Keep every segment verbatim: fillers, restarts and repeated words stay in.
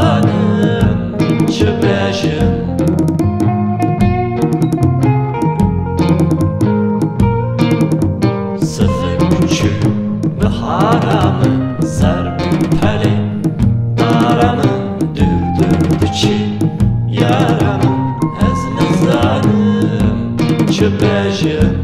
zalim çibeşim. Sıfır küçük ve haramın zerbün peli daramın dürdürdü çi yaramın ezme zalim çibeşim.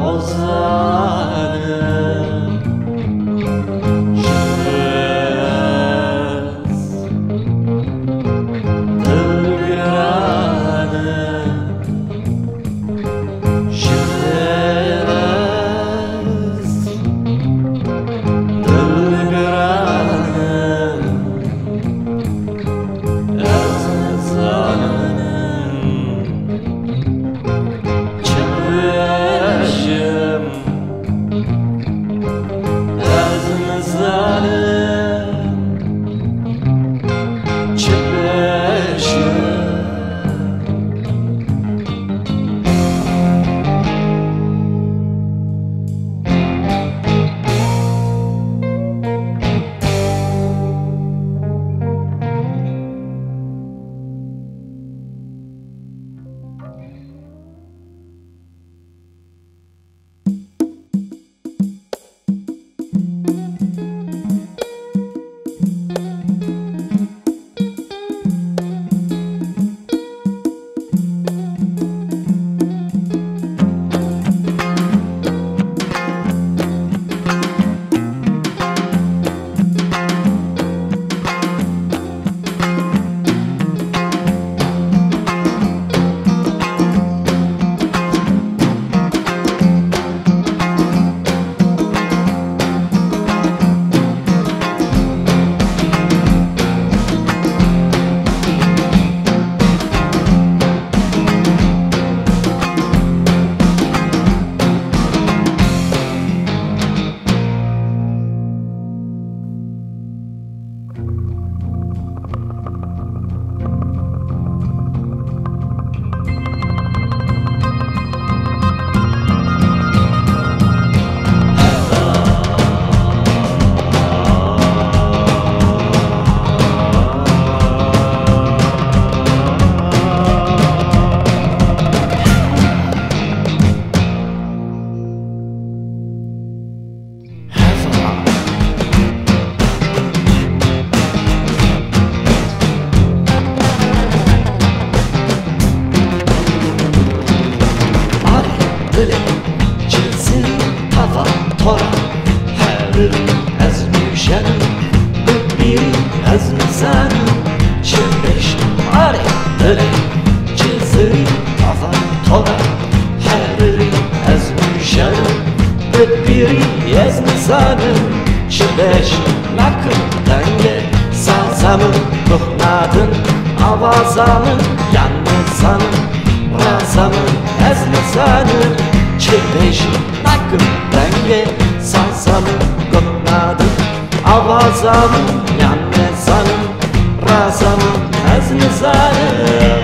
Altyazı Herîrî ez nûjanim, bi pîrî ez nizanim. Çi beş nakim dengê sazemim, bixwînadin awazanin yan nizanim. Razamin ez nizanim, çi beş nakim dengê sazemim, bixwînadin awazanin yan nizanim. Razamin ez nizanim.